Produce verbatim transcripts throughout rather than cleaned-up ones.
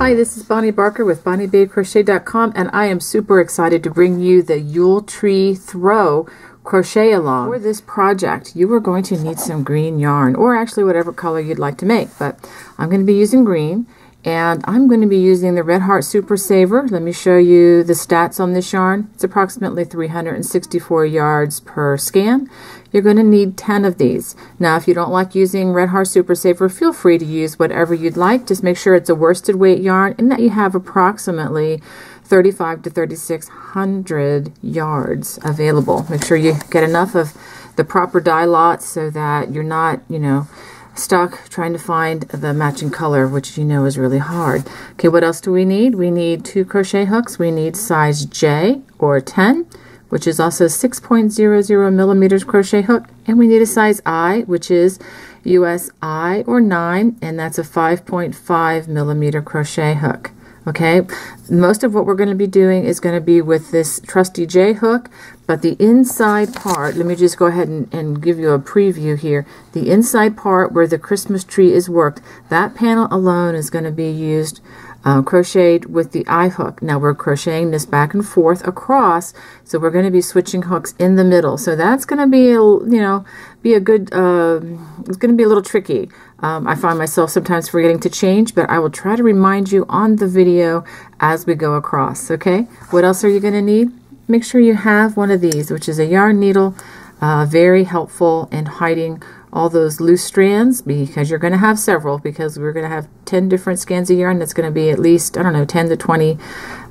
Hi, this is Bonnie Barker with Bonnie Bay Crochet dot com, and I am super excited to bring you the Yule Tree Throw Crochet Along. For this project, you are going to need some green yarn, or actually whatever color you'd like to make, but I'm going to be using green, and I'm going to be using the Red Heart Super Saver. Let me show you the stats on this yarn. It's approximately three hundred sixty-four yards per skein. You're going to need ten of these. Now, if you don't like using Red Heart Super Saver, feel free to use whatever you'd like. Just make sure it's a worsted weight yarn and that you have approximately thirty-five to thirty-six hundred yards available. Make sure you get enough of the proper dye lots so that you're not, you know, stuck trying to find the matching color, which you know is really hard. Okay, what else do we need? We need two crochet hooks. We need size J or ten, which is also six point zero zero millimeters crochet hook, and we need a size I, which is U S I or nine, and that's a five point five millimeter crochet hook. Okay, most of what we're going to be doing is going to be with this trusty J hook, but the inside part, let me just go ahead and, and give you a preview here. The inside part where the Christmas tree is worked, that panel alone is going to be used Uh, crocheted with the I hook. Now we're crocheting this back and forth across, so we're going to be switching hooks in the middle. So that's going to be, a, you know, be a good, uh, it's going to be a little tricky. Um, I find myself sometimes forgetting to change, but I will try to remind you on the video as we go across, okay? What else are you going to need? Make sure you have one of these, which is a yarn needle, uh, very helpful in hiding all those loose strands, because you're going to have several, because we're going to have ten different skeins of yarn. That's going to be at least, I don't know, ten to twenty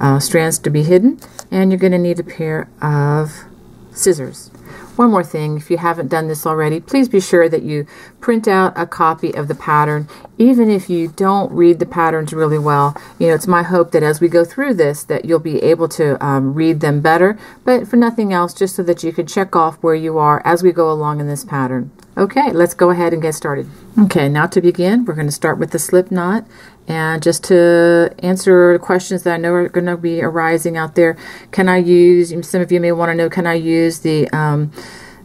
uh, strands to be hidden, and you're going to need a pair of scissors. One more thing, if you haven't done this already, please be sure that you print out a copy of the pattern, even if you don't read the patterns really well. You know, it's my hope that as we go through this that you'll be able to um, read them better, but for nothing else, just so that you can check off where you are as we go along in this pattern. Okay, let's go ahead and get started. Okay, now to begin, we're going to start with the slip knot. And just to answer questions that I know are going to be arising out there, can I use, some of you may want to know, can I use the um,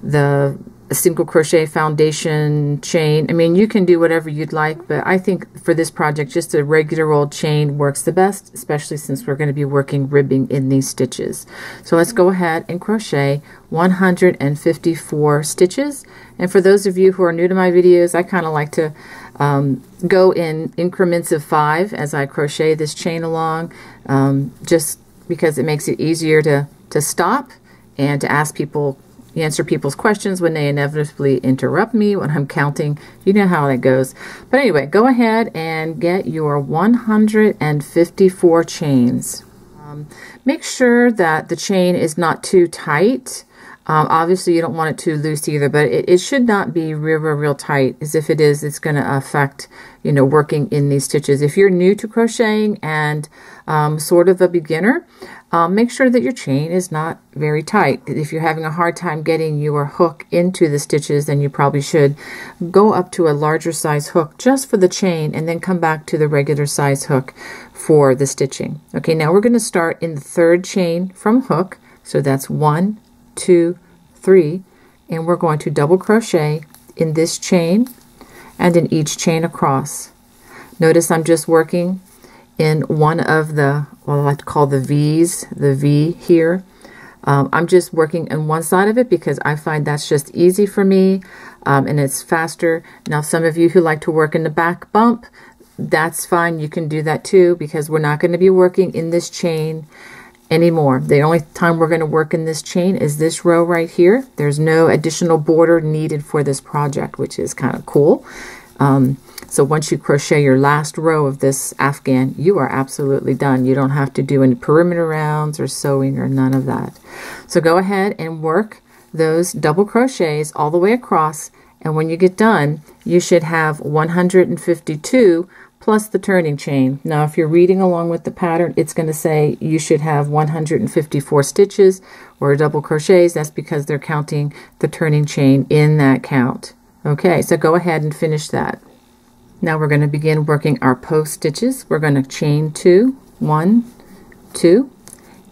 the single crochet foundation chain? I mean, you can do whatever you'd like, but I think for this project, just a regular old chain works the best, especially since we're going to be working ribbing in these stitches. So let's go ahead and crochet one hundred fifty-four stitches. And for those of you who are new to my videos, I kind of like to um, go in increments of five as I crochet this chain along, um, just because it makes it easier to, to stop and to ask people, answer people's questions when they inevitably interrupt me when I'm counting. You know how that goes. But anyway, go ahead and get your one hundred fifty-four chains. Um, make sure that the chain is not too tight. Um, obviously you don't want it too loose either, but it, it should not be real, real, real tight, as if it is, it's going to affect, you know, working in these stitches. If you're new to crocheting and um, sort of a beginner, um, make sure that your chain is not very tight. If you're having a hard time getting your hook into the stitches, then you probably should go up to a larger size hook just for the chain, and then come back to the regular size hook for the stitching. Okay, now we're going to start in the third chain from hook, so that's one, two, three, and we're going to double crochet in this chain and in each chain across. Notice I'm just working in one of the, well, I like to call the V's, the V here. Um, I'm just working in one side of it because I find that's just easy for me, um, and it's faster. Now, some of you who like to work in the back bump, that's fine. You can do that too, because we're not going to be working in this chain anymore. The only time we're going to work in this chain is this row right here. There's no additional border needed for this project, which is kind of cool. Um, so once you crochet your last row of this afghan, you are absolutely done. You don't have to do any perimeter rounds or sewing or none of that. So go ahead and work those double crochets all the way across, and when you get done, you should have one hundred fifty-two plus the turning chain. Now, if you're reading along with the pattern, it's going to say you should have one hundred fifty-four stitches or double crochets. That's because they're counting the turning chain in that count. Okay, so go ahead and finish that. Now we're going to begin working our post stitches. We're going to chain two, one, two,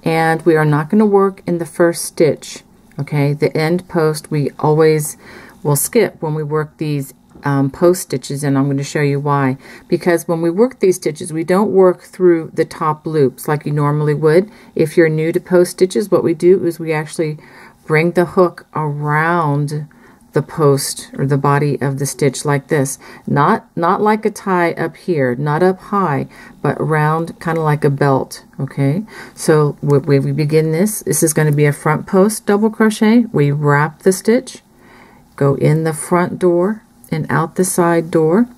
and we are not going to work in the first stitch. Okay, the end post we always will skip when we work these um, post stitches, and I'm going to show you why. Because when we work these stitches, we don't work through the top loops like you normally would. If you're new to post stitches, what we do is we actually bring the hook around the post or the body of the stitch like this, not not like a tie up here, not up high, but around, kind of like a belt. Okay, so when we begin this, this is going to be a front post double crochet. We wrap the stitch, go in the front door and out the side door,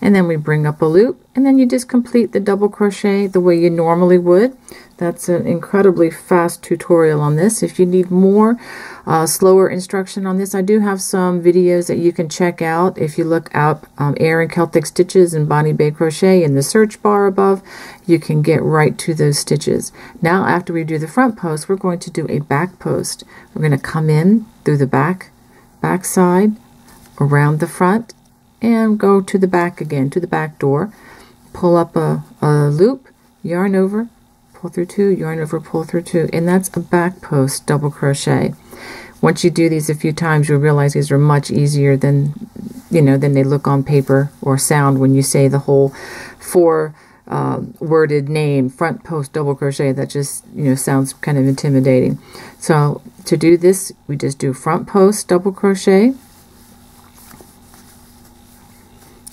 and then we bring up a loop, and then you just complete the double crochet the way you normally would. That's an incredibly fast tutorial on this. If you need more uh, slower instruction on this, I do have some videos that you can check out. If you look up um, Aran Celtic Stitches and Bonnie Bay Crochet in the search bar above, you can get right to those stitches. Now, after we do the front post, we're going to do a back post. We're going to come in through the back, back side, around the front, and go to the back again, to the back door. Pull up a, a loop, yarn over, pull through two, yarn over, pull through two, and that's a back post double crochet. Once you do these a few times, you'll realize these are much easier than, you know, than they look on paper or sound when you say the whole four uh, worded name, front post double crochet. That just, you know, sounds kind of intimidating. So to do this, we just do front post double crochet,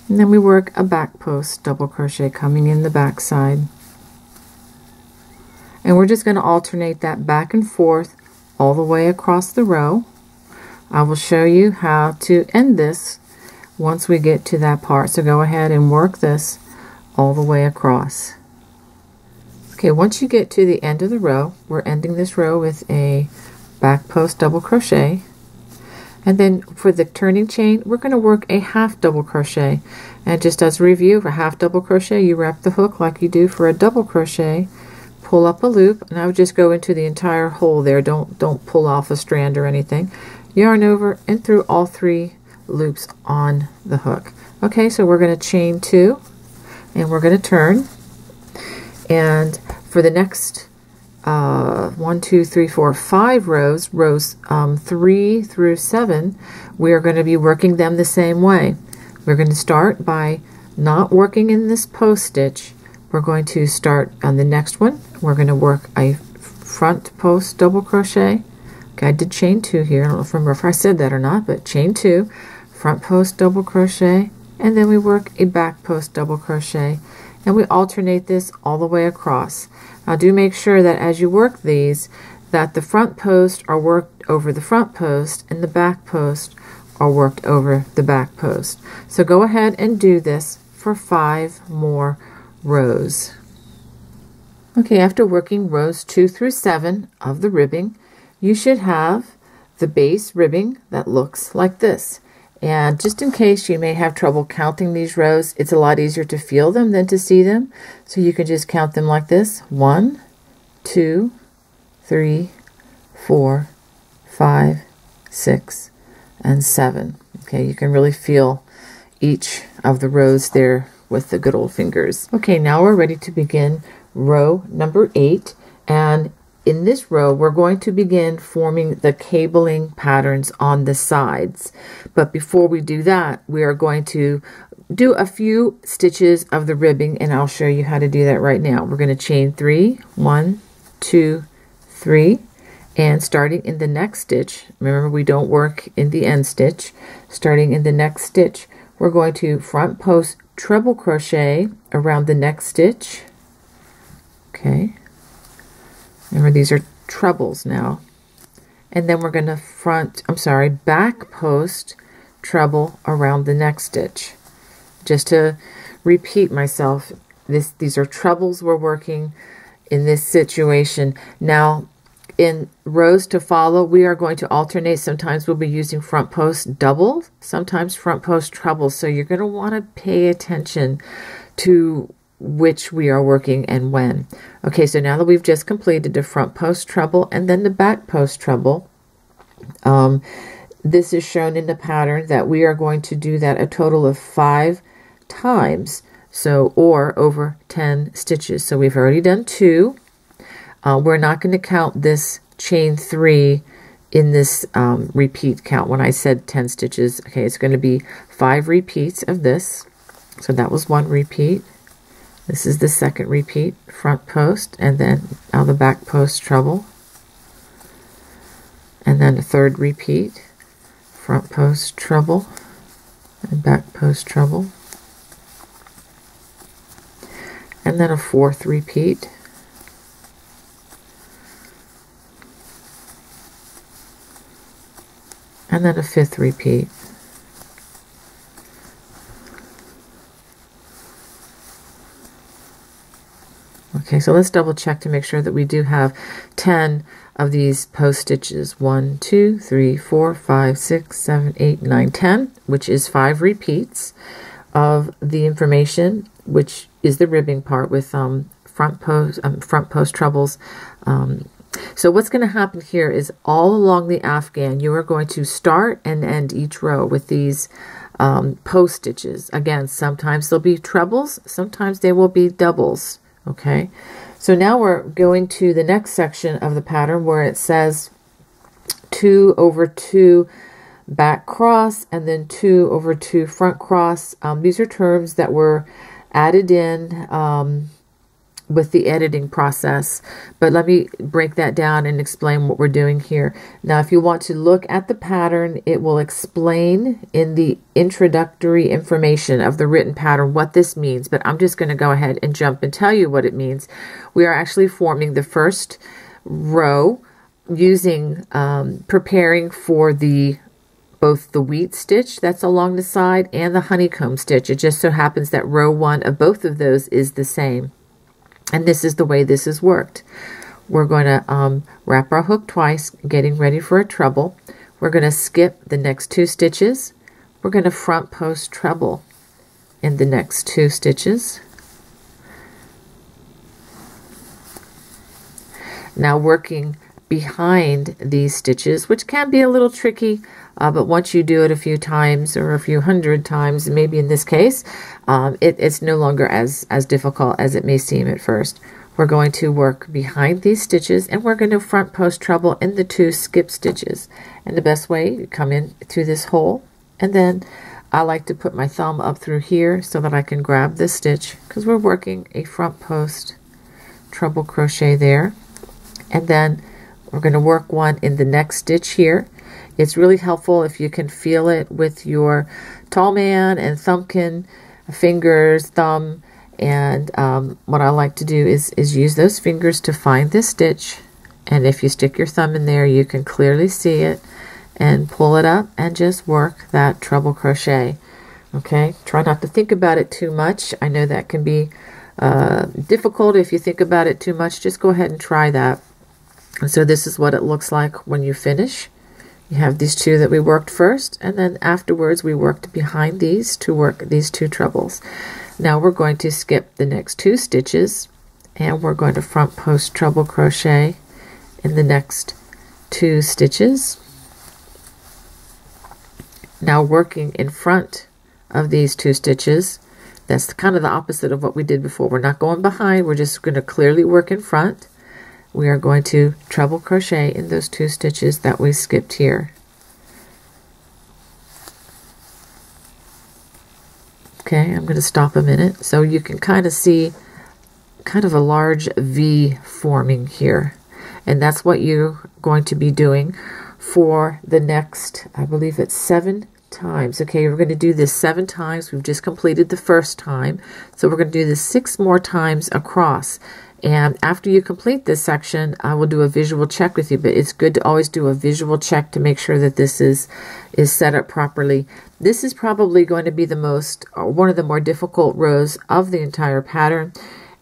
and then we work a back post double crochet, coming in the back side. And we're just going to alternate that back and forth all the way across the row. I will show you how to end this once we get to that part. So go ahead and work this all the way across. Okay, once you get to the end of the row, we're ending this row with a back post double crochet. And then for the turning chain, we're going to work a half double crochet. And just as a review, for half double crochet, you wrap the hook like you do for a double crochet, pull up a loop, and I would just go into the entire hole there. Don't don't pull off a strand or anything. Yarn over and through all three loops on the hook. Okay, so we're going to chain two, and we're going to turn. And for the next uh, one, two, three, four, five rows, rows um, three through seven, we are going to be working them the same way. We're going to start by not working in this post stitch. We're going to start on the next one. We're going to work a front post double crochet. Okay, I did chain two here. I don't remember if I said that or not, but chain two, front post double crochet, and then we work a back post double crochet, and we alternate this all the way across. Now, do make sure that as you work these, that the front posts are worked over the front post and the back posts are worked over the back post. So go ahead and do this for five more rows. Okay, after working rows two through seven of the ribbing, you should have the base ribbing that looks like this. And just in case you may have trouble counting these rows, it's a lot easier to feel them than to see them. So you can just count them like this: one, two, three, four, five, six, and seven. Okay, you can really feel each of the rows there with the good old fingers. Okay, now we're ready to begin row number eight, and in this row we're going to begin forming the cabling patterns on the sides. But before we do that, we are going to do a few stitches of the ribbing, and I'll show you how to do that right now. We're going to chain three, one, two, three, and starting in the next stitch, remember we don't work in the end stitch, starting in the next stitch, we're going to front post treble crochet around the next stitch. Okay, remember these are trebles now. And then we're going to front, I'm sorry, back post treble around the next stitch. Just to repeat myself, this these are trebles we're working in this situation. Now, in rows to follow, we are going to alternate. Sometimes we'll be using front post double, sometimes front post treble. So you're going to want to pay attention to which we are working and when. Okay, so now that we've just completed the front post treble and then the back post treble, um, this is shown in the pattern that we are going to do that a total of five times, so or over ten stitches. So we've already done two. Uh, we're not going to count this chain three in this um, repeat count. When I said ten stitches, okay, it's going to be five repeats of this. So that was one repeat. This is the second repeat, front post, and then now the back post treble. And then a third repeat, front post treble, and back post treble. And then a fourth repeat. And then a fifth repeat. Okay, so let's double check to make sure that we do have ten of these post stitches. one, two, three, four, five, six, seven, eight, nine, ten, which is five repeats of the information, which is the ribbing part with um, front post, um, front post trebles. Um, So what's going to happen here is all along the afghan, you are going to start and end each row with these um, post stitches. Again, sometimes they'll be trebles, sometimes they will be doubles. Okay, so now we're going to the next section of the pattern where it says two over two back cross and then two over two front cross. Um, these are terms that were added in um, with the editing process, but let me break that down and explain what we're doing here. Now, if you want to look at the pattern, it will explain in the introductory information of the written pattern what this means, but I'm just going to go ahead and jump and tell you what it means. We are actually forming the first row using um, preparing for the both the wheat stitch that's along the side and the honeycomb stitch. It just so happens that row one of both of those is the same. And this is the way this is worked. We're going to um, wrap our hook twice, getting ready for a treble. We're going to skip the next two stitches. We're going to front post treble in the next two stitches. Now working behind these stitches, which can be a little tricky, uh, but once you do it a few times or a few hundred times, maybe in this case, um, it, it's no longer as, as difficult as it may seem at first. We're going to work behind these stitches and we're going to front post treble in the two skip stitches. And the best way, you come in through this hole, and then I like to put my thumb up through here so that I can grab this stitch because we're working a front post treble crochet there. And then we're going to work one in the next stitch here. It's really helpful if you can feel it with your tall man and thumbkin fingers, thumb, and um, what I like to do is, is use those fingers to find this stitch, and if you stick your thumb in there you can clearly see it and pull it up and just work that treble crochet. Okay, try not to think about it too much. I know that can be uh, difficult if you think about it too much. Just go ahead and try that. And so this is what it looks like when you finish. You have these two that we worked first, and then afterwards we worked behind these to work these two trebles. Now we're going to skip the next two stitches and we're going to front post treble crochet in the next two stitches. Now working in front of these two stitches, that's kind of the opposite of what we did before. We're not going behind, we're just going to clearly work in front. We are going to treble crochet in those two stitches that we skipped here. Okay, I'm going to stop a minute. So you can kind of see kind of a large V forming here. And that's what you're going to be doing for the next, I believe it's seven times. Okay, we're going to do this seven times. We've just completed the first time. So we're going to do this six more times across. And after you complete this section, I will do a visual check with you, but it's good to always do a visual check to make sure that this is, is set up properly. This is probably going to be the most, or one of the more difficult rows of the entire pattern.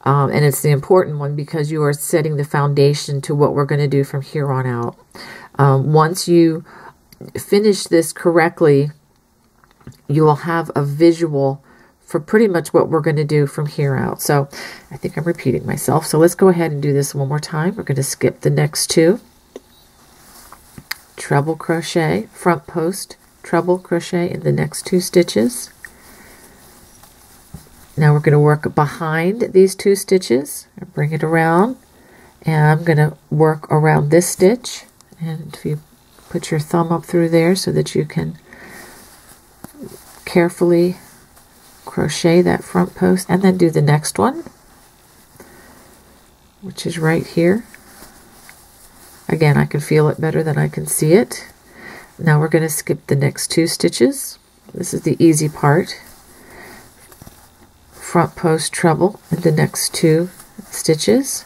Um, and it's the important one because you are setting the foundation to what we're going to do from here on out. Um, once you finish this correctly, you will have a visual for pretty much what we're going to do from here out. So I think I'm repeating myself. So let's go ahead and do this one more time. We're going to skip the next two. Treble crochet, front post, treble crochet in the next two stitches. Now we're going to work behind these two stitches. Bring it around. And I'm going to work around this stitch. And if you put your thumb up through there so that you can carefully crochet that front post, and then do the next one, which is right here. Again, I can feel it better than I can see it. Now we're going to skip the next two stitches. This is the easy part. Front post treble in the next two stitches,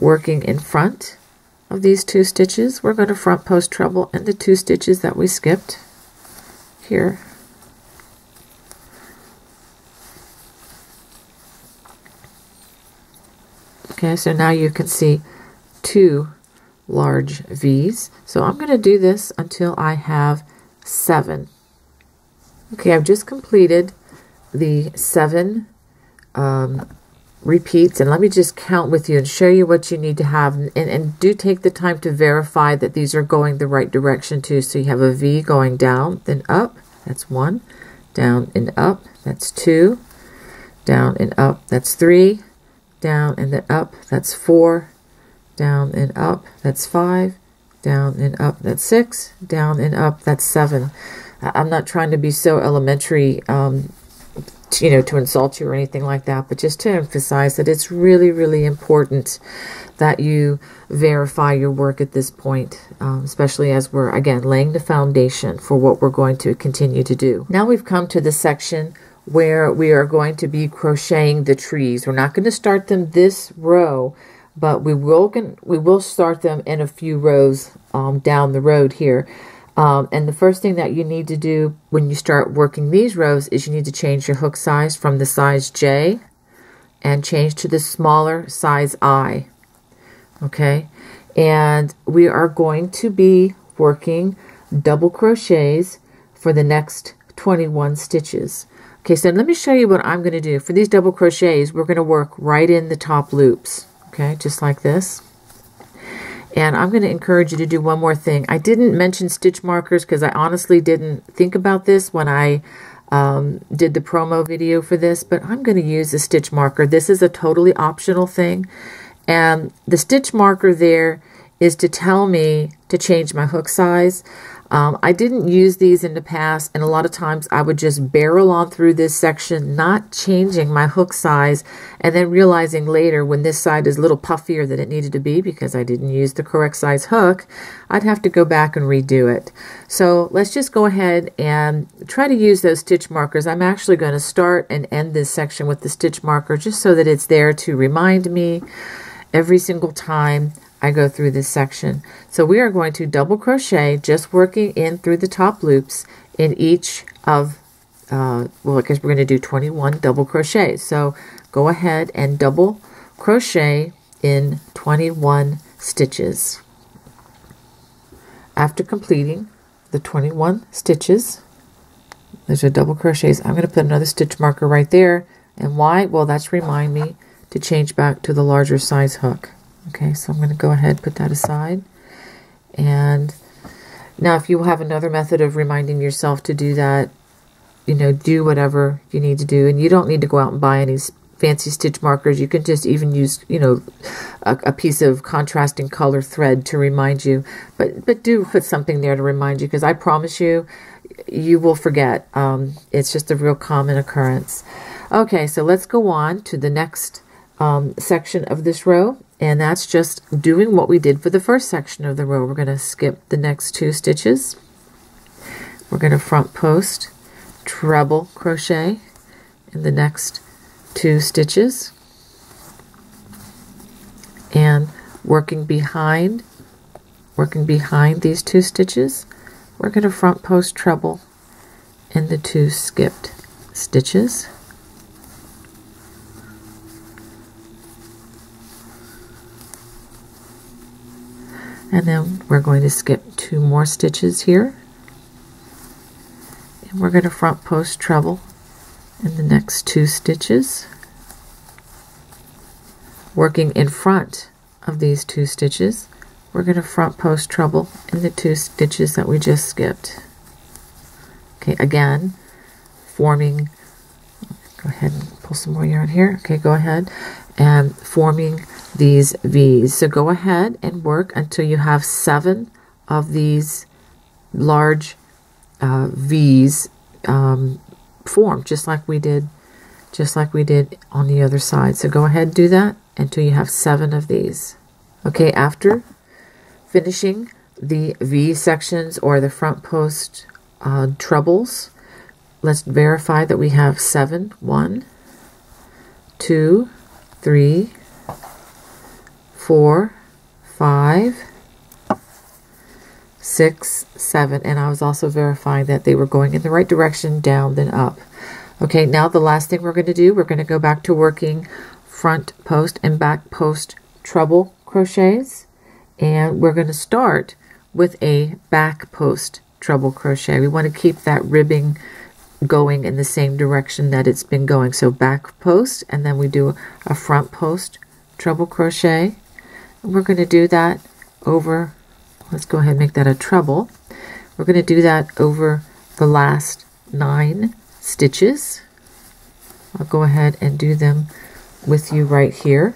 working in front of these two stitches. We're going to front post treble in the two stitches that we skipped here. Okay, so now you can see two large V's. So I'm going to do this until I have seven. Okay, I've just completed the seven um, repeats, and let me just count with you and show you what you need to have, and, and do take the time to verify that these are going the right direction too. So you have a V going down, then up, that's one, down and up, that's two, down and up, that's three, down and then up, that's four, down and up, that's five, down and up, that's six, down and up, that's seven. I'm not trying to be so elementary, um, to, you know, to insult you or anything like that, but just to emphasize that it's really, really important that you verify your work at this point, um, especially as we're, again, laying the foundation for what we're going to continue to do. Now we've come to the section where we are going to be crocheting the trees. We're not going to start them this row, but we will can, we will start them in a few rows um, down the road here. Um, and the first thing that you need to do when you start working these rows is you need to change your hook size from the size J and change to the smaller size I. Okay, and we are going to be working double crochets for the next twenty-one stitches. Okay, so let me show you what I'm going to do. For these double crochets, we're going to work right in the top loops, okay, just like this. And I'm going to encourage you to do one more thing. I didn't mention stitch markers because I honestly didn't think about this when I um, did the promo video for this, but I'm going to use a stitch marker. This is a totally optional thing. And the stitch marker there is to tell me to change my hook size. Um, I didn't use these in the past, and a lot of times I would just barrel on through this section, not changing my hook size, and then realizing later when this side is a little puffier than it needed to be because I didn't use the correct size hook, I'd have to go back and redo it. So let's just go ahead and try to use those stitch markers. I'm actually going to start and end this section with the stitch marker just so that it's there to remind me every single time I go through this section. So we are going to double crochet, just working in through the top loops in each of, uh, well, I guess we're going to do twenty-one double crochets. So go ahead and double crochet in twenty-one stitches. After completing the twenty-one stitches, those are double crochets. I'm going to put another stitch marker right there. And why? Well, that's remind me to change back to the larger size hook. Okay, so I'm going to go ahead and put that aside. And now if you have another method of reminding yourself to do that, you know, do whatever you need to do. And you don't need to go out and buy any fancy stitch markers. You can just even use, you know, a, a piece of contrasting color thread to remind you. But, but do put something there to remind you, because I promise you, you will forget. Um, it's just a real common occurrence. Okay, so let's go on to the next um, section of this row. And that's just doing what we did for the first section of the row. We're going to skip the next two stitches. We're going to front post treble crochet in the next two stitches, and working behind working behind these two stitches, we're going to front post treble in the two skipped stitches. And then we're going to skip two more stitches here, and we're going to front post treble in the next two stitches, working in front of these two stitches. We're going to front post treble in the two stitches that we just skipped. Okay, again, forming, go ahead and pull some more yarn here. Okay, go ahead and forming these V's. So go ahead and work until you have seven of these large uh, V's um, formed, just like we did just like we did on the other side. So go ahead and do that until you have seven of these. Okay, after finishing the V sections or the front post uh, trebles, let's verify that we have seven. One, two, three, four, five, six, seven. And I was also verifying that they were going in the right direction, down then up. Okay, now the last thing we're going to do, we're going to go back to working front post and back post treble crochets, and we're going to start with a back post treble crochet. We want to keep that ribbing going in the same direction that it's been going. So back post, and then we do a front post treble crochet. We're going to do that over, let's go ahead and make that a treble. We're going to do that over the last nine stitches. I'll go ahead and do them with you right here.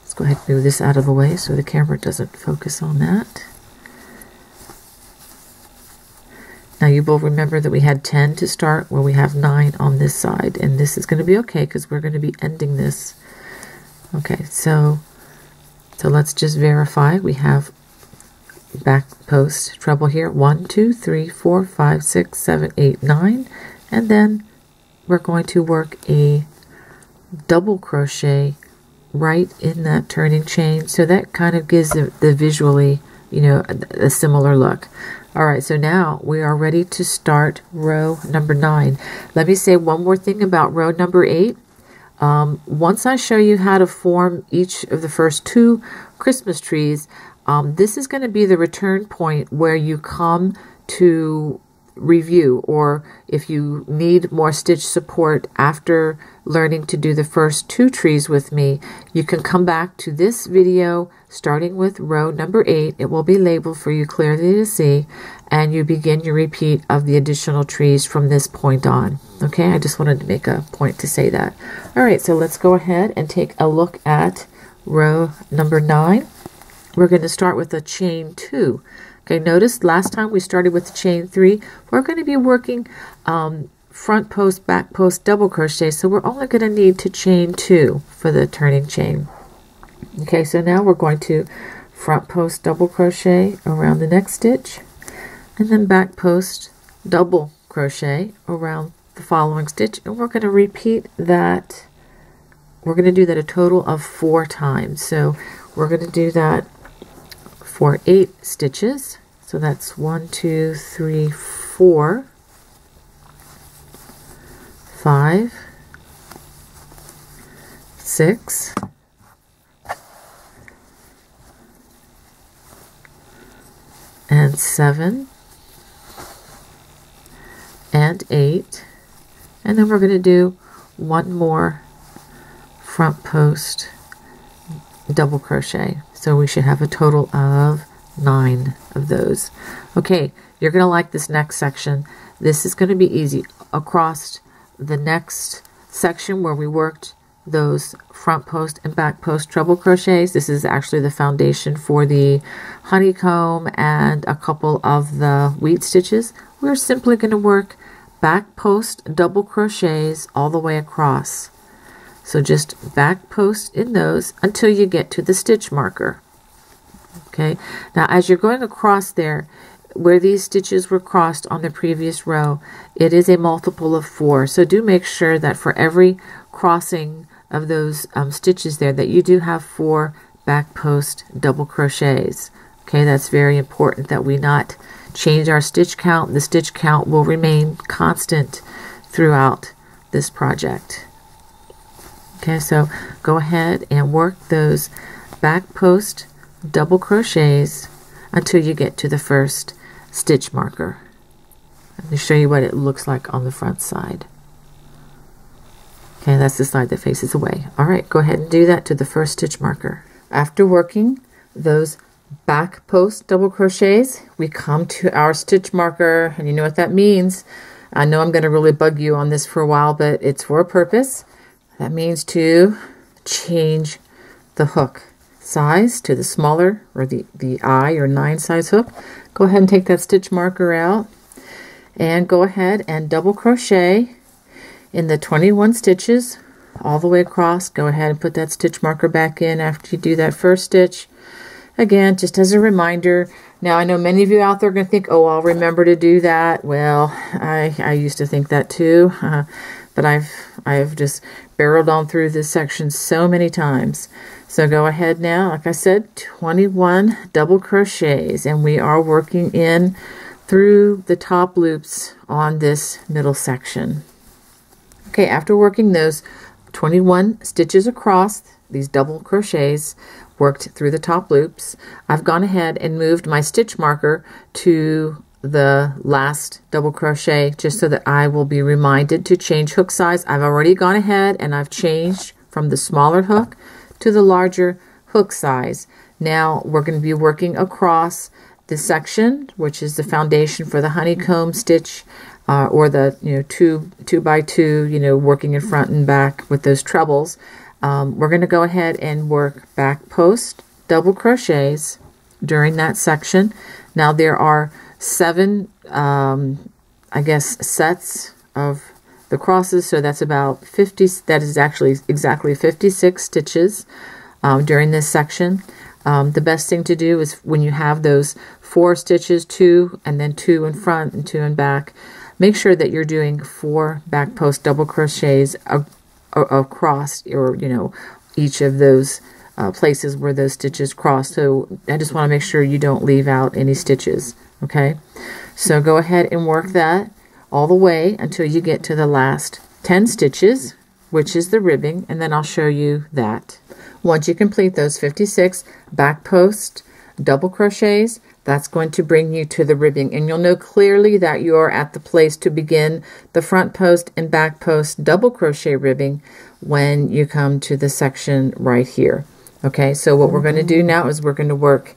Let's go ahead and move this out of the way so the camera doesn't focus on that. Now you will remember that we had ten to start, where we have nine on this side, and this is going to be okay because we're going to be ending this. Okay, so so let's just verify we have back post treble here. One, two, three, four, five, six, seven, eight, nine, and then we're going to work a double crochet right in that turning chain, so that kind of gives the, the visually, you know, a, a similar look. All right, so now we are ready to start row number nine. Let me say one more thing about row number eight. Um, once I show you how to form each of the first two Christmas trees, Um, this is going to be the return point where you come to review, or if you need more stitch support after learning to do the first two trees with me, you can come back to this video starting with row number eight. It will be labeled for you clearly to see, and you begin your repeat of the additional trees from this point on. Okay, I just wanted to make a point to say that. All right, so let's go ahead and take a look at row number nine. We're going to start with a chain two. Okay, notice last time we started with chain three. We're going to be working um, front post, back post, double crochet, so we're only going to need to chain two for the turning chain. Okay, so now we're going to front post, double crochet around the next stitch, and then back post, double crochet around the following stitch, and we're going to repeat that. We're going to do that a total of four times. So we're going to do that for eight stitches. So that's one, two, three, four, five, six, and seven, and eight. And then we're going to do one more front post double crochet. So we should have a total of nine of those. Okay, you're going to like this next section. This is going to be easy. Across the next section where we worked those front post and back post treble crochets, this is actually the foundation for the honeycomb and a couple of the wheat stitches. We're simply going to work back post double crochets all the way across. So just back post in those until you get to the stitch marker. Okay, now as you're going across there, where these stitches were crossed on the previous row, it is a multiple of four. So do make sure that for every crossing of those um, stitches there, that you do have four back post double crochets. Okay, that's very important that we not change our stitch count. The stitch count will remain constant throughout this project. Okay, so go ahead and work those back post double crochets until you get to the first stitch marker. Let me show you what it looks like on the front side. Okay, that's the side that faces away. All right, go ahead and do that to the first stitch marker. After working those back post double crochets, we come to our stitch marker, and you know what that means. I know I'm going to really bug you on this for a while, but it's for a purpose. That means to change the hook size to the smaller, or the, the I or nine size hook. Go ahead and take that stitch marker out and go ahead and double crochet in the twenty-one stitches all the way across. Go ahead and put that stitch marker back in after you do that first stitch. Again, just as a reminder. Now, I know many of you out there are going to think, oh, I'll remember to do that. Well, I, I used to think that too, uh, but I've, I've just barreled on through this section so many times. So go ahead now, like I said, twenty-one double crochets, and we are working in through the top loops on this middle section. Okay, after working those twenty-one stitches across, these double crochets worked through the top loops, I've gone ahead and moved my stitch marker to the last double crochet just so that I will be reminded to change hook size. I've already gone ahead and I've changed from the smaller hook to the larger hook size. Now we're going to be working across this section, which is the foundation for the honeycomb stitch, uh, or the, you know, two two by two, you know, working in front and back with those trebles. Um, we're going to go ahead and work back post double crochets during that section. Now there are seven, um, I guess, sets of the crosses, so that's about fifty, that is actually exactly fifty-six stitches um, during this section. Um, the best thing to do is when you have those four stitches, two and then two in front and two in back, make sure that you're doing four back post double crochets across, or you know, each of those uh, places where those stitches cross. So I just want to make sure you don't leave out any stitches. Okay, so go ahead and work that all the way until you get to the last ten stitches, which is the ribbing, and then I'll show you that. Once you complete those fifty-six back post double crochets, that's going to bring you to the ribbing, and you'll know clearly that you are at the place to begin the front post and back post double crochet ribbing when you come to the section right here. Okay, so what we're going to do now is we're going to work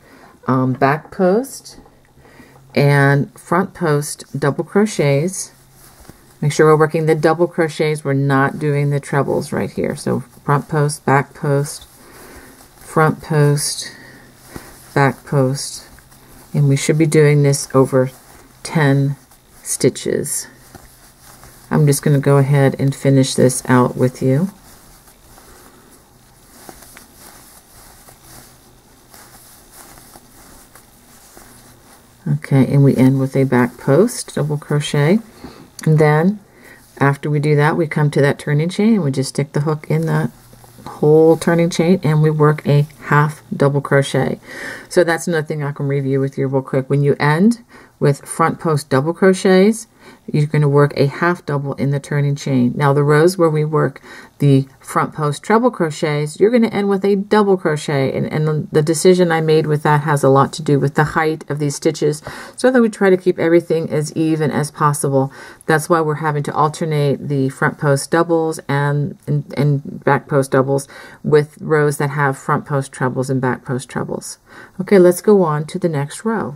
um, back post and front post double crochets. Make sure we're working the double crochets, we're not doing the trebles right here. So front post, back post, front post, back post, and we should be doing this over ten stitches. I'm just going to go ahead and finish this out with you. Okay, and we end with a back post double crochet, and then after we do that, we come to that turning chain and we just stick the hook in that whole turning chain, and we work a half double crochet. So that's another thing I can review with you real quick. When you end with front post double crochets, you're going to work a half double in the turning chain. Now the rows where we work the front post treble crochets, you're going to end with a double crochet, and, and the decision I made with that has a lot to do with the height of these stitches, so that we try to keep everything as even as possible. That's why we're having to alternate the front post doubles and, and, and back post doubles with rows that have front post trebles and back post trebles. Okay, let's go on to the next row.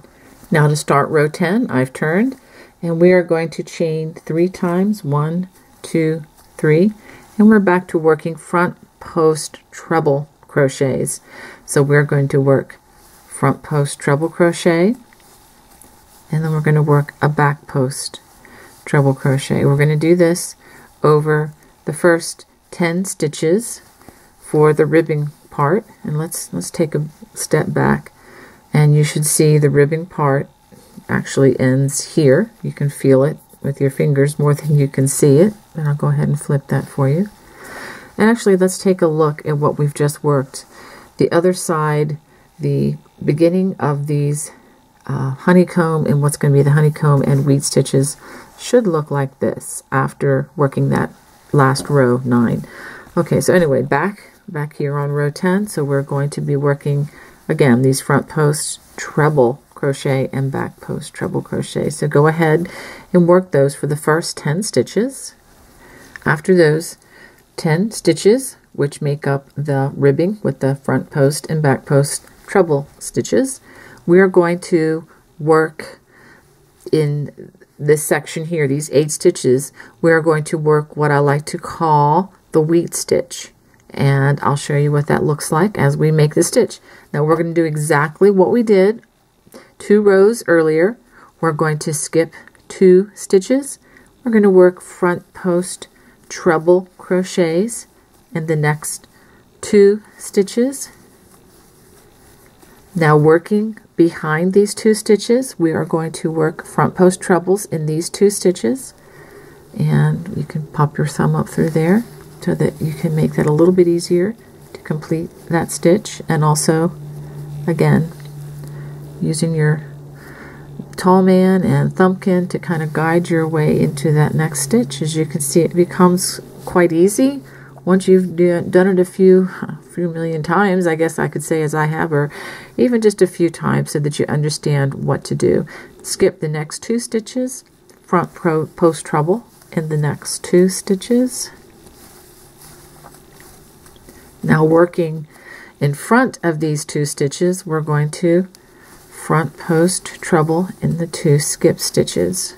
Now to start row ten, I've turned, and we are going to chain three times, one, two, three, and we're back to working front post treble crochets. So we're going to work front post treble crochet, and then we're going to work a back post treble crochet. We're going to do this over the first ten stitches for the ribbing part, and let's let's take a step back, and you should see the ribbing part actually ends here. You can feel it with your fingers more than you can see it, and I'll go ahead and flip that for you. And actually, let's take a look at what we've just worked. The other side, the beginning of these uh, honeycomb and what's going to be the honeycomb and wheat stitches should look like this after working that last row nine. Okay, so anyway, back back here on row ten, so we're going to be working again these front post treble crochet and back post treble crochet. So go ahead and work those for the first ten stitches. After those ten stitches, which make up the ribbing with the front post and back post treble stitches, we're going to work in this section here, these eight stitches, we're going to work what I like to call the wheat stitch. And I'll show you what that looks like as we make the stitch. Now we're going to do exactly what we did two rows earlier. We're going to skip two stitches. We're going to work front post treble crochets in the next two stitches. Now working behind these two stitches, we are going to work front post trebles in these two stitches. And you can pop your thumb up through there so that you can make that a little bit easier to complete that stitch. And also, again, using your tall man and thumbkin to kind of guide your way into that next stitch. As you can see, it becomes quite easy once you've do, done it a few a few million times, I guess I could say, as I have, or even just a few times, so that you understand what to do. Skip the next two stitches, front pro, post treble in the next two stitches. Now working in front of these two stitches, we're going to front post treble in the two skip stitches.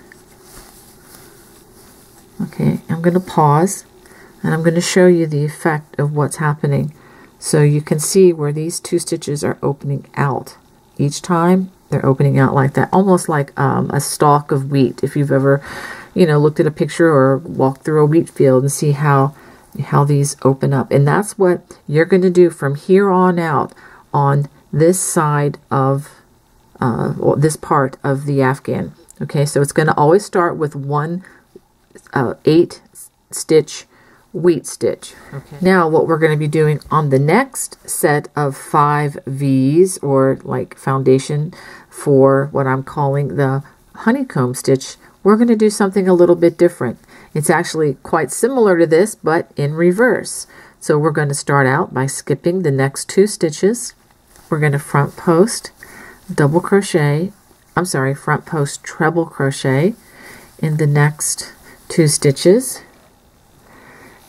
Okay, I'm going to pause and I'm going to show you the effect of what's happening, so you can see where these two stitches are opening out. Each time they're opening out like that, almost like um, a stalk of wheat. If you've ever, you know, looked at a picture or walked through a wheat field and see how how these open up, and that's what you're going to do from here on out on this side of Uh, well, this part of the afghan. Okay, so it's going to always start with one uh, eight stitch wheat stitch. Okay. Now what we're going to be doing on the next set of five V's, or like foundation for what I'm calling the honeycomb stitch, we're going to do something a little bit different. It's actually quite similar to this, but in reverse. So we're going to start out by skipping the next two stitches. We're going to front post double crochet, I'm sorry, front post treble crochet in the next two stitches.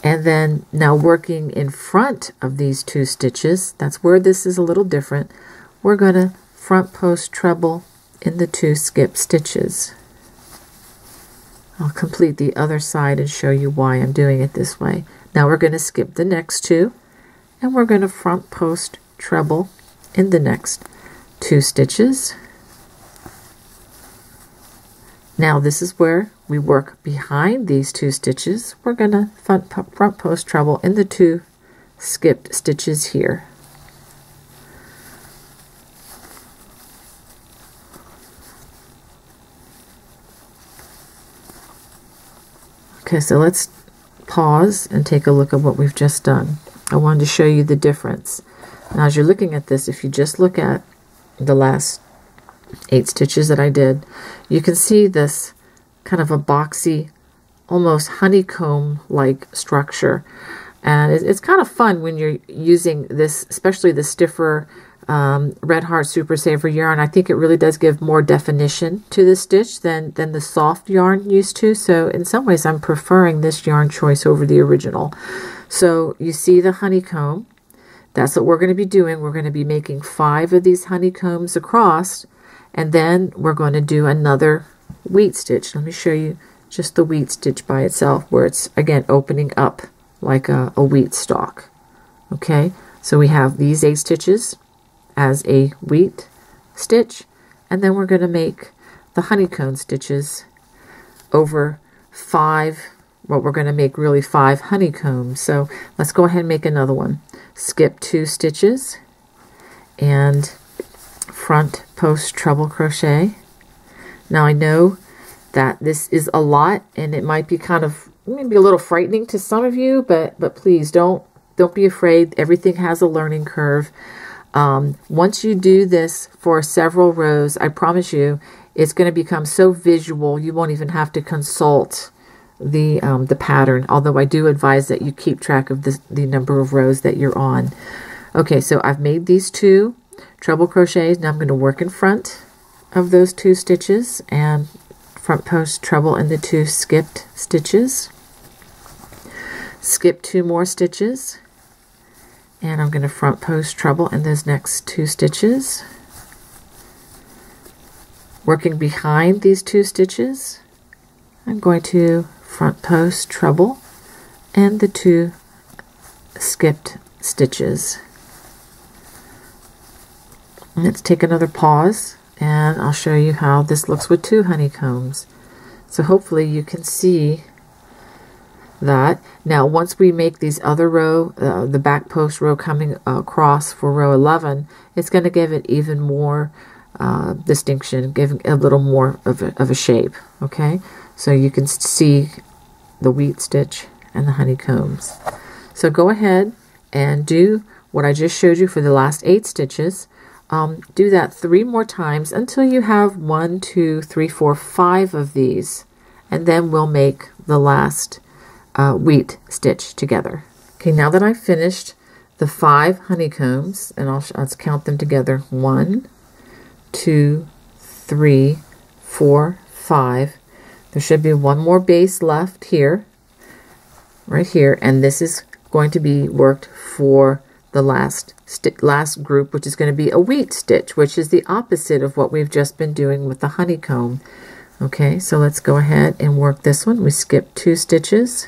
And then now working in front of these two stitches, that's where this is a little different, we're going to front post treble in the two skip stitches. I'll complete the other side and show you why I'm doing it this way. Now we're going to skip the next two and we're going to front post treble in the next two stitches. Now this is where we work behind these two stitches. We're going to front, front post treble in the two skipped stitches here. Okay, so let's pause and take a look at what we've just done. I wanted to show you the difference. Now as you're looking at this, if you just look at the last eight stitches that I did, you can see this kind of a boxy, almost honeycomb like structure, and it's, it's kind of fun when you're using this, especially the stiffer um, Red Heart Super Saver yarn. I think it really does give more definition to the stitch than than the soft yarn used to, so in some ways I'm preferring this yarn choice over the original. So you see the honeycomb. That's what we're going to be doing. We're going to be making five of these honeycombs across, and then we're going to do another wheat stitch. Let me show you just the wheat stitch by itself, where it's again opening up like a, a wheat stalk. Okay, so we have these eight stitches as a wheat stitch, and then we're going to make the honeycomb stitches over five. Well, we're going to make really five honeycombs. So let's go ahead and make another one. Skip two stitches and front post treble crochet. Now I know that this is a lot and it might be kind of maybe a little frightening to some of you, but but please don't don't be afraid. Everything has a learning curve. Um, once you do this for several rows, I promise you it's going to become so visual you won't even have to consult the um, the pattern, although I do advise that you keep track of this, the number of rows that you're on. Okay, so I've made these two treble crochets. Now I'm going to work in front of those two stitches and front post treble in the two skipped stitches. Skip two more stitches and I'm going to front post treble in those next two stitches, working behind these two stitches. I'm going to front post treble and the two skipped stitches. Let's take another pause and I'll show you how this looks with two honeycombs. So hopefully you can see that. Now once we make these other row, uh, the back post row coming across for row eleven, it's going to give it even more uh, distinction, giving a little more of a, of a shape. Okay, so you can see the wheat stitch and the honeycombs. So go ahead and do what I just showed you for the last eight stitches. Um, do that three more times until you have one, two, three, four, five of these, and then we'll make the last uh, wheat stitch together. Okay, now that I've finished the five honeycombs, and I'll, I'll count them together, one, two, three, four, five. There should be one more base left here, right here, and this is going to be worked for the last last group, which is going to be a wheat stitch, which is the opposite of what we've just been doing with the honeycomb. Okay, so let's go ahead and work this one. We skip two stitches,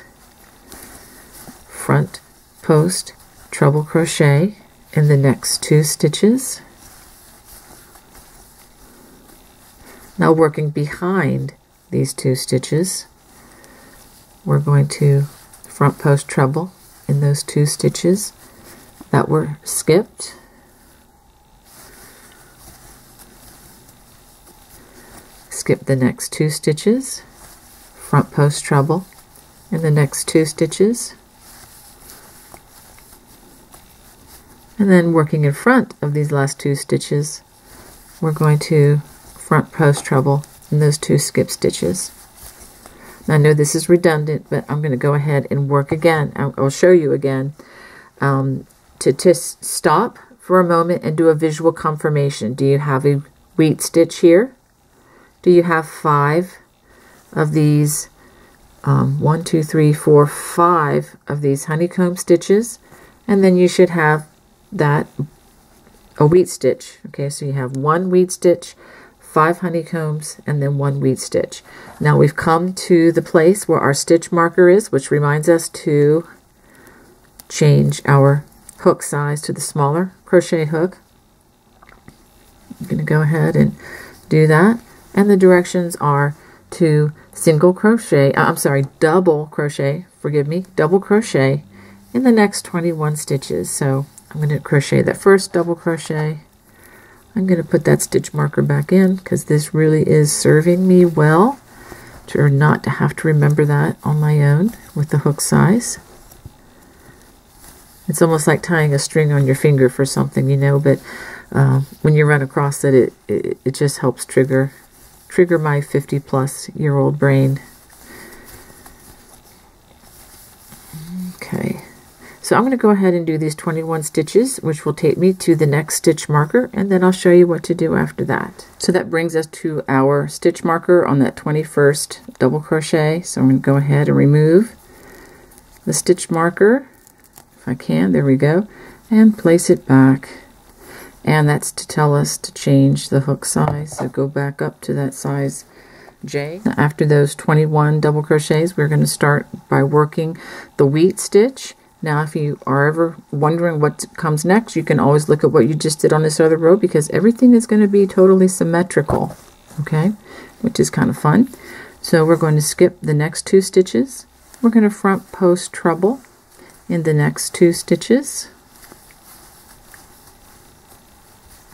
front post treble crochet in the next two stitches. Now working behind these two stitches, we're going to front post treble in those two stitches that were skipped, skip the next two stitches, front post treble in the next two stitches, and then working in front of these last two stitches, we're going to front post treble in those two skip stitches. Now I know this is redundant, but I'm going to go ahead and work again. I'll, I'll show you again. Um, to just stop for a moment and do a visual confirmation. Do you have a wheat stitch here? Do you have five of these, um, one, two, three, four, five of these honeycomb stitches? And then you should have that, a wheat stitch. Okay, so you have one wheat stitch, five honeycombs, and then one wheat stitch. Now we've come to the place where our stitch marker is, which reminds us to change our hook size to the smaller crochet hook. I'm going to go ahead and do that, and the directions are to single crochet, I'm sorry, double crochet, forgive me, double crochet in the next twenty-one stitches. So I'm going to crochet that first double crochet. I'm going to put that stitch marker back in because this really is serving me well to not to have to remember that on my own with the hook size. It's almost like tying a string on your finger for something, you know, but uh, when you run across it, it, it, it just helps trigger, trigger my fifty plus year old brain. Okay, so I'm going to go ahead and do these twenty-one stitches, which will take me to the next stitch marker, and then I'll show you what to do after that. So that brings us to our stitch marker on that twenty-first double crochet. So I'm going to go ahead and remove the stitch marker. If I can, there we go, and place it back, and that's to tell us to change the hook size. So go back up to that size J. After those twenty-one double crochets, we're going to start by working the wheat stitch. Now if you are ever wondering what comes next, you can always look at what you just did on this other row, because everything is going to be totally symmetrical, okay, which is kind of fun. So we're going to skip the next two stitches, we're going to front post treble in the next two stitches.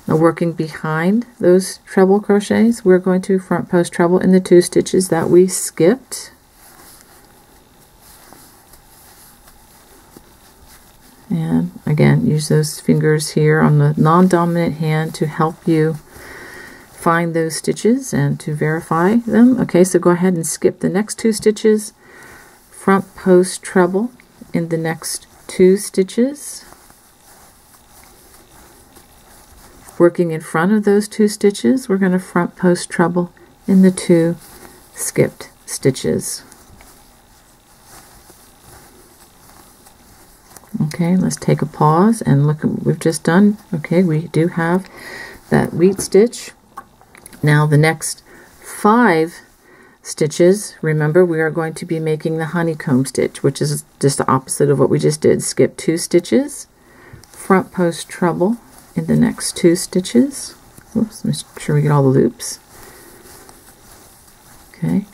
Now working behind those treble crochets, we're going to front post treble in the two stitches that we skipped. And again, use those fingers here on the non-dominant hand to help you find those stitches and to verify them. Okay, so go ahead and skip the next two stitches, front post treble in the next two stitches, working in front of those two stitches, we're going to front post treble in the two skipped stitches. Okay, let's take a pause and look at what we've just done. Okay, we do have that wheat stitch. Now the next five stitches, remember, we are going to be making the honeycomb stitch, which is just the opposite of what we just did. Skip two stitches, front post treble in the next two stitches. Oops, make sure we get all the loops. Okay,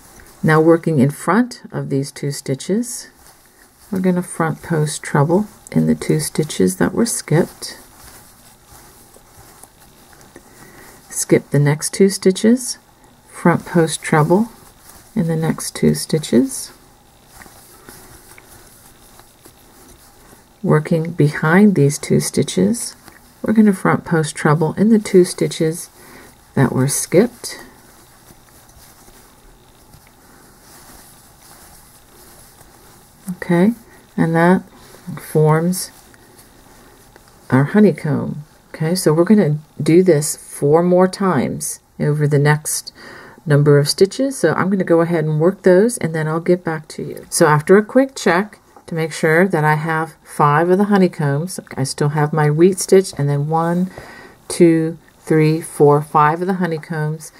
now working in front of these two stitches, we're going to front post treble in the two stitches that were skipped. Skip the next two stitches, front post treble in the next two stitches. Working behind these two stitches, we're going to front post treble in the two stitches that were skipped. Okay, and that forms our honeycomb. Okay, so we're going to do this four more times over the next number of stitches. So I'm going to go ahead and work those, and then I'll get back to you. So after a quick check to make sure that I have five of the honeycombs, I still have my wheat stitch, and then one, two, three, four, five of the honeycombs.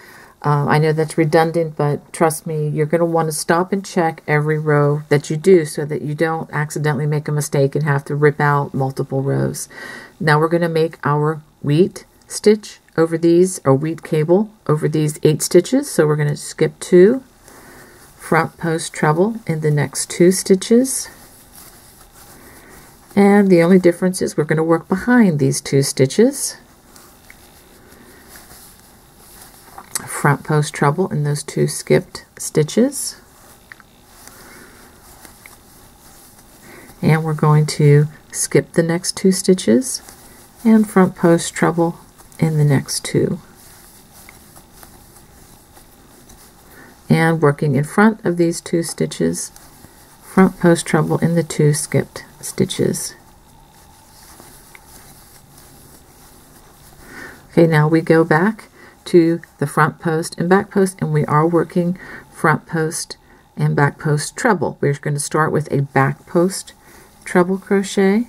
Uh, I know that's redundant, but trust me, you're going to want to stop and check every row that you do so that you don't accidentally make a mistake and have to rip out multiple rows. Now we're going to make our wheat stitch over these, or wheat cable over these eight stitches. So we're going to skip two, front post treble in the next two stitches. And the only difference is we're going to work behind these two stitches. Front post treble in those two skipped stitches, and we're going to skip the next two stitches and front post treble in the next two, and working in front of these two stitches, front post treble in the two skipped stitches. Okay, now we go back to the front post and back post, and we are working front post and back post treble. We're going to start with a back post treble crochet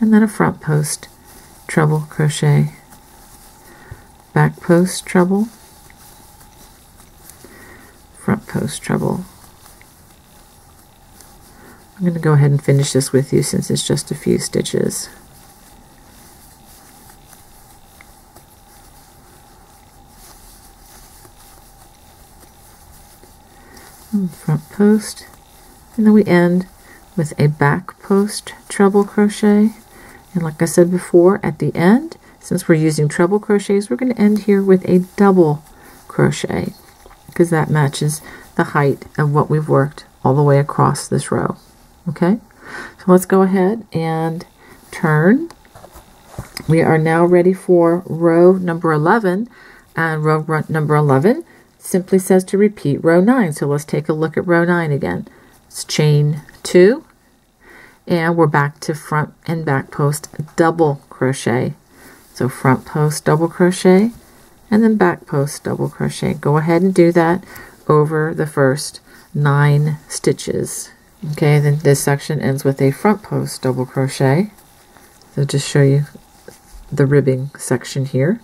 and then a front post treble crochet, back post treble, front post treble. I'm going to go ahead and finish this with you since it's just a few stitches. Front post, and then we end with a back post treble crochet. And like I said before, at the end, since we're using treble crochets, we're going to end here with a double crochet because that matches the height of what we've worked all the way across this row. Okay, so let's go ahead and turn. We are now ready for row number eleven, and row number eleven simply says to repeat row nine. So let's take a look at row nine again. It's chain two, and we're back to front and back post double crochet. So front post double crochet and then back post double crochet. Go ahead and do that over the first nine stitches. Okay, then this section ends with a front post double crochet. So just show you the ribbing section here.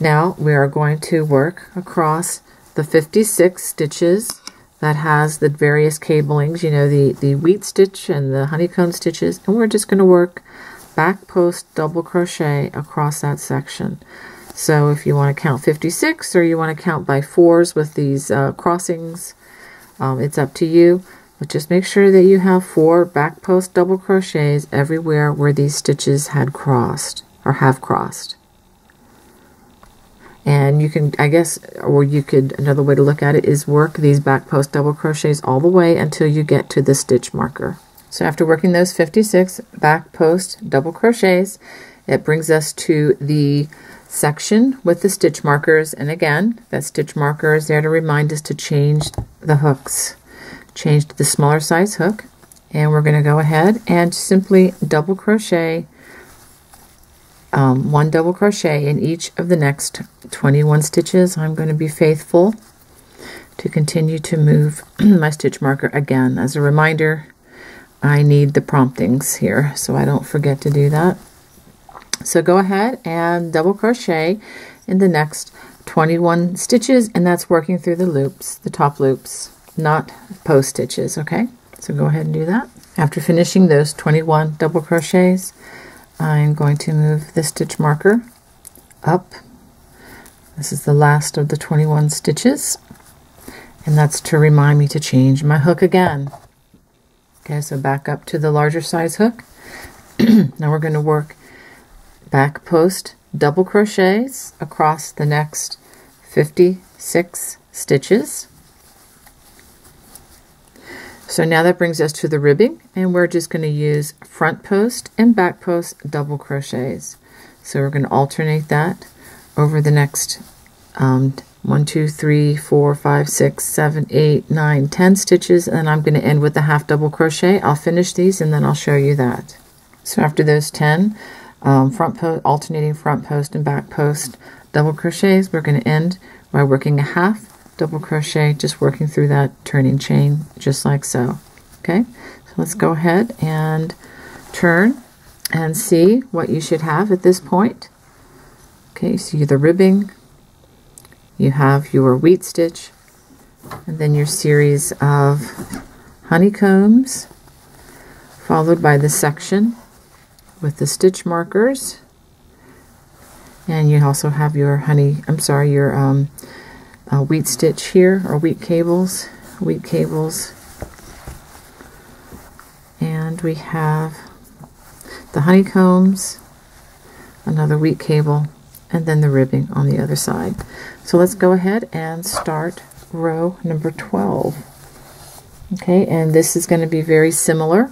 Now we are going to work across the fifty-six stitches that has the various cablings, you know, the, the wheat stitch and the honeycomb stitches, and we're just going to work back post double crochet across that section. So if you want to count fifty-six or you want to count by fours with these uh, crossings, um, it's up to you, but just make sure that you have four back post double crochets everywhere where these stitches had crossed or have crossed. And you can, I guess, or you could, another way to look at it is work these back post double crochets all the way until you get to the stitch marker. So after working those fifty-six back post double crochets, it brings us to the section with the stitch markers. And again, that stitch marker is there to remind us to change the hooks, change to the smaller size hook. And we're going to go ahead and simply double crochet Um, one double crochet in each of the next twenty-one stitches. I'm going to be faithful to continue to move my stitch marker. Again, as a reminder, I need the promptings here, so I don't forget to do that. So go ahead and double crochet in the next twenty-one stitches, and that's working through the loops, the top loops, not post stitches, okay? So go ahead and do that. After finishing those twenty-one double crochets, I'm going to move the stitch marker up. This is the last of the twenty-one stitches, and that's to remind me to change my hook again. Okay, so back up to the larger size hook. Now we're going to work back post double crochets across the next fifty-six stitches. So now that brings us to the ribbing, and we're just going to use front post and back post double crochets. So we're going to alternate that over the next um, one, two, three, four, five, six, seven, eight, nine, ten stitches, and I'm going to end with a half double crochet. I'll finish these and then I'll show you that. So after those ten um, front post, alternating front post and back post double crochets, we're going to end by working a half double crochet, just working through that turning chain just like so. Okay, so let's go ahead and turn and see what you should have at this point. Okay, so you have the ribbing, you have your wheat stitch, and then your series of honeycombs, followed by the section with the stitch markers, and you also have your honey, I'm sorry, your um, Uh, wheat stitch here, or wheat cables, wheat cables, and we have the honeycombs, another wheat cable, and then the ribbing on the other side. So let's go ahead and start row number twelve. Okay, and this is going to be very similar.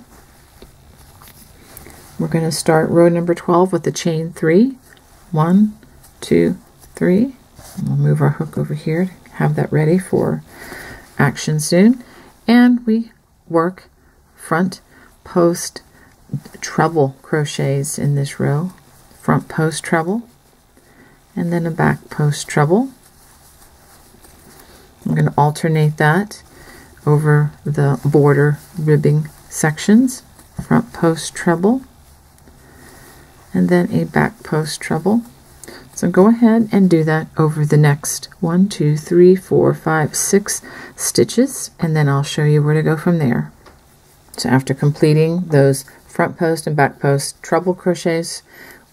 We're going to start row number twelve with the chain three. One, two, three. We'll move our hook over here, have that ready for action soon. And we work front post treble crochets in this row. Front post treble, and then a back post treble. I'm going to alternate that over the border ribbing sections. Front post treble, and then a back post treble. So go ahead and do that over the next one, two, three, four, five, six stitches, and then I'll show you where to go from there. So after completing those front post and back post treble crochets,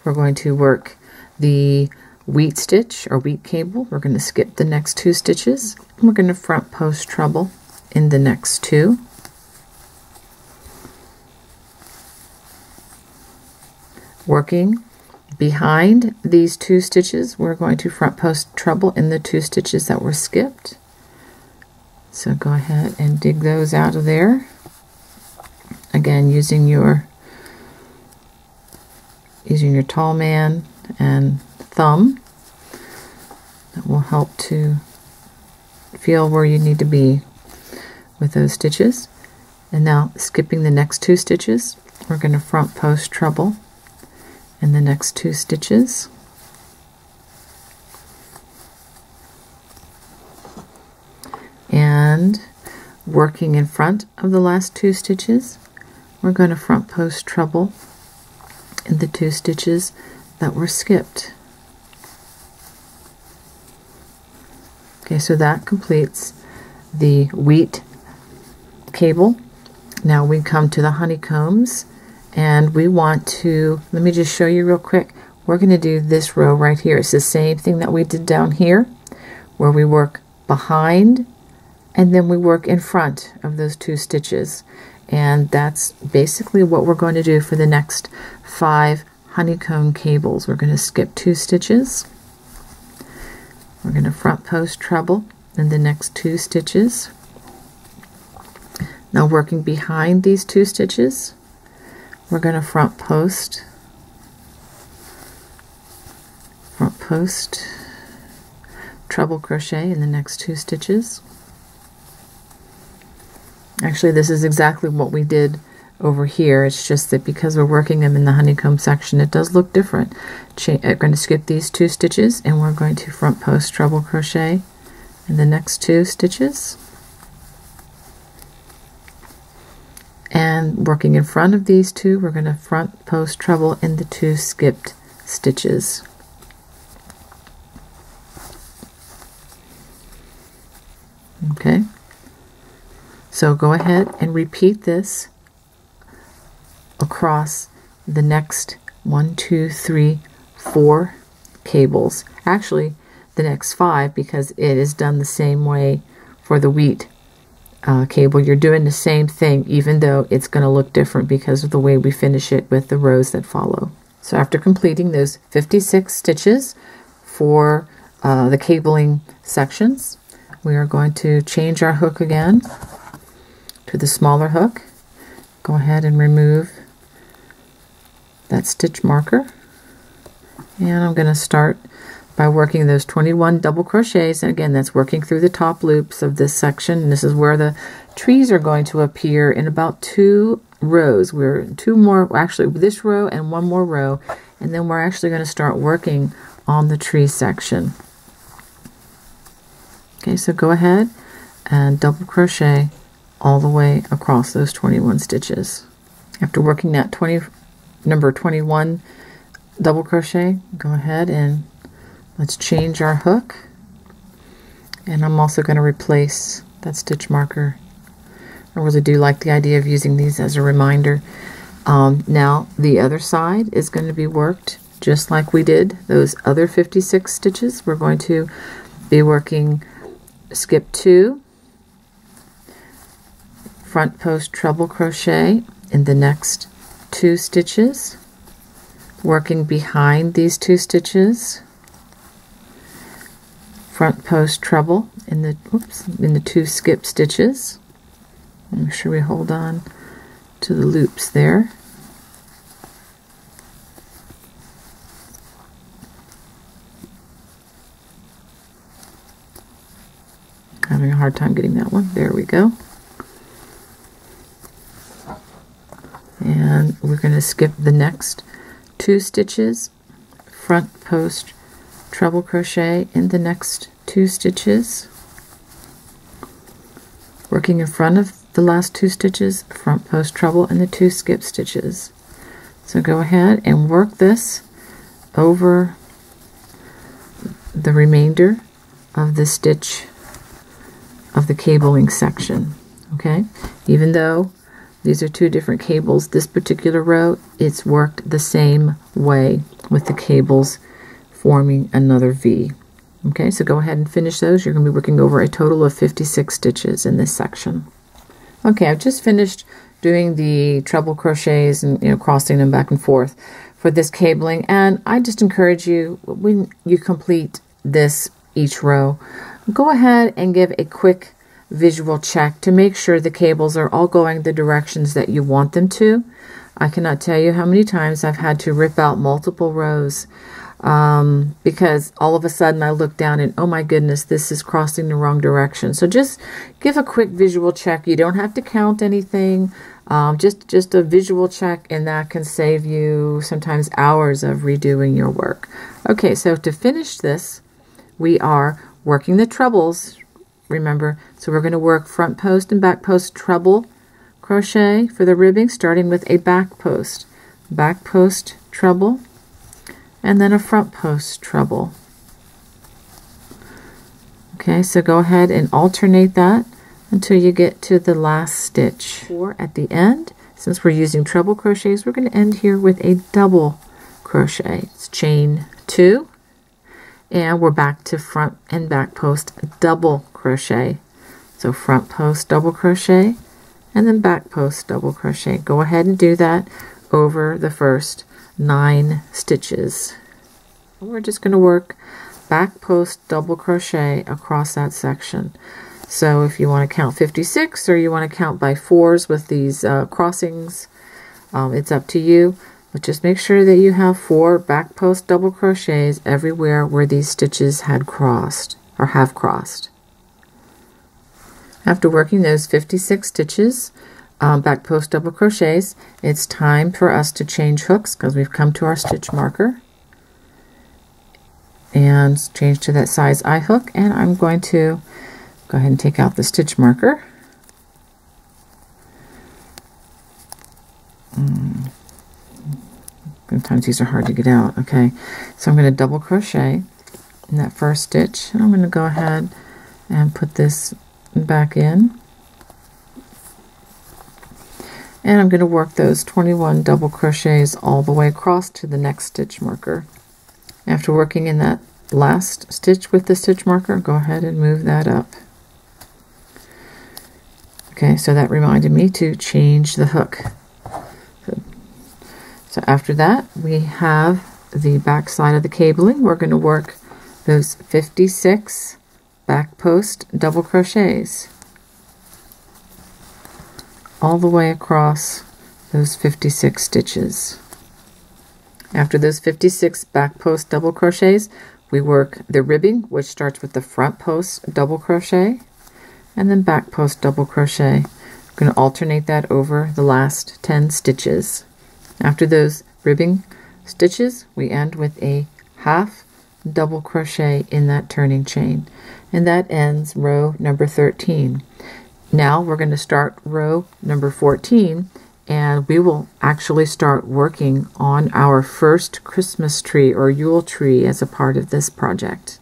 we're going to work the wheat stitch or wheat cable. We're going to skip the next two stitches, and we're going to front post treble in the next two. Working behind these two stitches, we're going to front post treble in the two stitches that were skipped. So go ahead and dig those out of there. Again, using your using your tall man and thumb. That will help to feel where you need to be with those stitches. And now, skipping the next two stitches, we're going to front post treble in the next two stitches. And working in front of the last two stitches, we're going to front post treble in the two stitches that were skipped. Okay, so that completes the wheat cable. Now we come to the honeycombs. And we want to, let me just show you real quick, we're going to do this row right here. It's the same thing that we did down here, where we work behind and then we work in front of those two stitches. And that's basically what we're going to do for the next five honeycomb cables. We're going to skip two stitches. We're going to front post treble in the next two stitches. Now working behind these two stitches, we're going to front post, front post, treble crochet in the next two stitches. Actually, this is exactly what we did over here. It's just that because we're working them in the honeycomb section, it does look different. Cha- we're going to skip these two stitches, and we're going to front post treble crochet in the next two stitches. And again, working in front of these two, we're going to front post treble in the two skipped stitches. Okay, so go ahead and repeat this across the next one, two, three, four cables. Actually, the next five, because it is done the same way for the wheat uh, cable. You're doing the same thing, even though it's going to look different because of the way we finish it with the rows that follow. So after completing those fifty-six stitches for uh, the cabling sections, we are going to change our hook again to the smaller hook. Go ahead and remove that stitch marker. And I'm going to start by working those twenty-one double crochets. And again, that's working through the top loops of this section. And this is where the trees are going to appear in about two rows. We're two more, actually this row and one more row. And then we're actually going to start working on the tree section. Okay, so go ahead and double crochet all the way across those twenty-one stitches. After working that twenty, number twenty-one double crochet, go ahead and let's change our hook. And I'm also going to replace that stitch marker. I really do like the idea of using these as a reminder. Um, now the other side is going to be worked just like we did those other fifty-six stitches. We're going to be working skip two, front post treble crochet in the next two stitches, working behind these two stitches, front post treble in the oops, in the two skip stitches. Make sure we hold on to the loops there. Having a hard time getting that one. There we go. And we're going to skip the next two stitches, front post treble crochet in the next two stitches, working in front of the last two stitches, front post treble and the two skip stitches. So go ahead and work this over the remainder of the stitch of the cabling section. Okay, even though these are two different cables, this particular row, it's worked the same way with the cables forming another V. Okay, so go ahead and finish those. You're going to be working over a total of fifty-six stitches in this section. Okay, I've just finished doing the treble crochets and, you know, crossing them back and forth for this cabling, and I just encourage you, when you complete this each row, go ahead and give a quick visual check to make sure the cables are all going the directions that you want them to. I cannot tell you how many times I've had to rip out multiple rows um, because all of a sudden I look down and, oh my goodness, this is crossing the wrong direction. So just give a quick visual check. You don't have to count anything. Um, just, just a visual check, and that can save you sometimes hours of redoing your work. Okay, so to finish this, we are working the trebles, remember, so we're going to work front post and back post treble crochet for the ribbing, starting with a back post, back post treble, and then a front post treble. Okay, so go ahead and alternate that until you get to the last stitch. Or at the end, since we're using treble crochets, we're going to end here with a double crochet. It's chain two. And we're back to front and back post double crochet. So front post double crochet and then back post double crochet. Go ahead and do that over the first nine stitches. We're just going to work back post double crochet across that section. So if you want to count fifty-six or you want to count by fours with these uh, crossings, um, it's up to you. But just make sure that you have four back post double crochets everywhere where these stitches had crossed or have crossed. After working those fifty-six stitches, um, back post double crochets, it's time for us to change hooks because we've come to our stitch marker. And change to that size I hook, and I'm going to go ahead and take out the stitch marker. sometimes these are hard to get out. Okay, so I'm going to double crochet in that first stitch, and I'm going to go ahead and put this back in, and I'm going to work those twenty-one double crochets all the way across to the next stitch marker. After working in that last stitch with the stitch marker, go ahead and move that up. Okay, so that reminded me to change the hook. So after that, we have the back side of the cabling. We're going to work those fifty-six back post double crochets all the way across those fifty-six stitches. After those fifty-six back post double crochets, we work the ribbing, which starts with the front post double crochet and then back post double crochet. I'm going to alternate that over the last ten stitches. After those ribbing stitches, we end with a half double crochet in that turning chain, and that ends row number thirteen. Now we're going to start row number fourteen, and we will actually start working on our first Christmas tree or Yule tree as a part of this project.